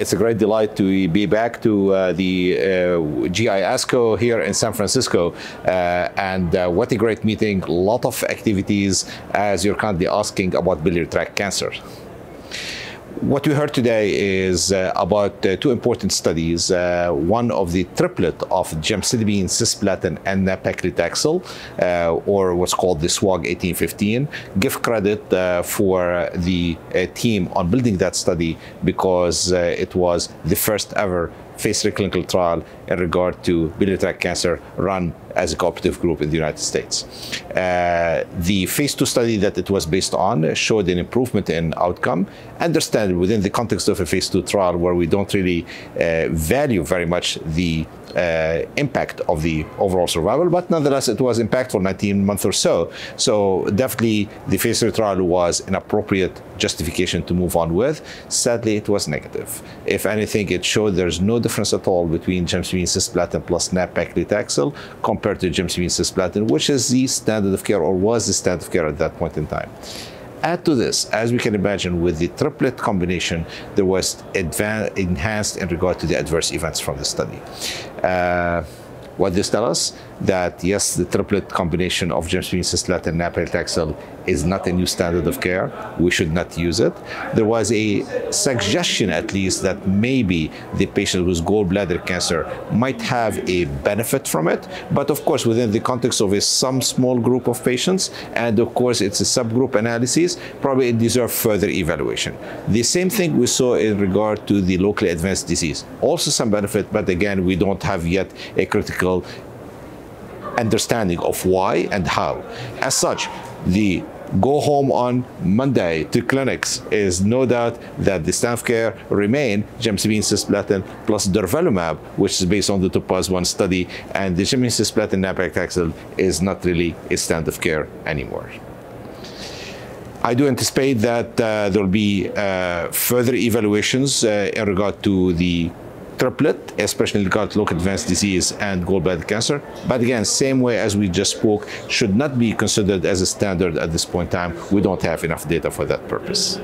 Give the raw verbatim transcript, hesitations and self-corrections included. It's a great delight to be back to uh, the uh, G I ASCO here in San Francisco. Uh, and uh, what a great meeting, a lot of activities as you're kindly asking about biliary tract cancer. What we heard today is uh, about uh, two important studies, uh, one of the triplet of gemcitabine, cisplatin, and nab-paclitaxel, uh, or what's called the SWOG eighteen fifteen. Give credit uh, for the uh, team on building that study, because uh, it was the first ever phase three clinical trial in regard to biliary tract cancer run as a cooperative group in the United States. Uh, the phase two study that it was based on showed an improvement in outcome, understandably within the context of a phase two trial where we don't really uh, value very much the uh, impact of the overall survival, but nonetheless it was impactful, nineteen months or so. So definitely the phase three trial was an appropriate justification to move on with. Sadly, it was negative. If anything, it showed there's no difference at all between gemcitabine cisplatin plus nab-paclitaxel compared to gemcitabine cisplatin, which is the standard of care, or was the standard of care at that point in time. Add to this, as we can imagine, with the triplet combination, there was enhanced in regard to the adverse events from the study. Uh, What this tells us, that yes, the triplet combination of gemcitabine, cisplatin, and nab-paclitaxel is not a new standard of care. We should not use it. There was a suggestion, at least, that maybe the patient with gallbladder cancer might have a benefit from it, but of course, within the context of a, some small group of patients, and of course, it's a subgroup analysis, probably it deserves further evaluation. The same thing we saw in regard to the locally advanced disease. Also some benefit, but again, we don't have yet a critical understanding of why and how. As such, the go home on Monday to clinics is no doubt that the standard of care remain gemcitabine cisplatin plus durvalumab, which is based on the TOPAZ one study, and the gemcitabine cisplatin nab-paclitaxel is not really a standard of care anymore. I do anticipate that uh, there will be uh, further evaluations uh, in regard to the triplet, especially regarding local advanced disease and gallbladder cancer. But again, same way as we just spoke, should not be considered as a standard at this point in time. We don't have enough data for that purpose.